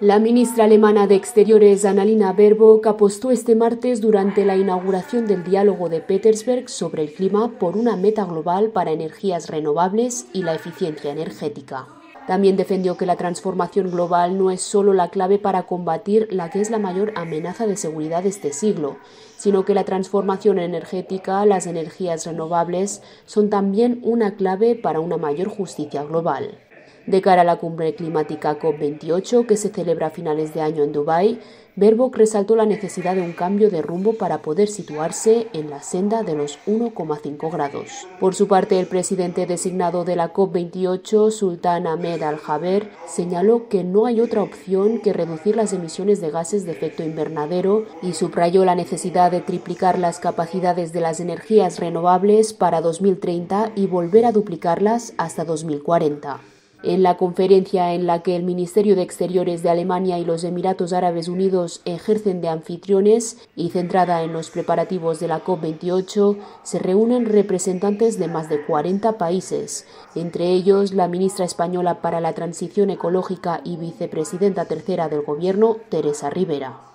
La ministra alemana de Exteriores, Annalena Baerbock, apostó este martes durante la inauguración del Diálogo de Petersberg sobre el clima por una meta global para energías renovables y la eficiencia energética. También defendió que la transformación global no es solo la clave para combatir la que es la mayor amenaza de seguridad de este siglo, sino que la transformación energética, las energías renovables, son también una clave para una mayor justicia global. De cara a la cumbre climática COP28, que se celebra a finales de año en Dubái, Baerbock resaltó la necesidad de un cambio de rumbo para poder situarse en la senda de los 1,5 grados. Por su parte, el presidente designado de la COP28, Sultán Ahmed Al-Jaber, señaló que no hay otra opción que reducir las emisiones de gases de efecto invernadero y subrayó la necesidad de triplicar las capacidades de las energías renovables para 2030 y volver a duplicarlas hasta 2040. En la conferencia en la que el Ministerio de Exteriores de Alemania y los Emiratos Árabes Unidos ejercen de anfitriones y centrada en los preparativos de la COP28, se reúnen representantes de más de 40 países, entre ellos la ministra española para la Transición Ecológica y vicepresidenta tercera del Gobierno, Teresa Ribera.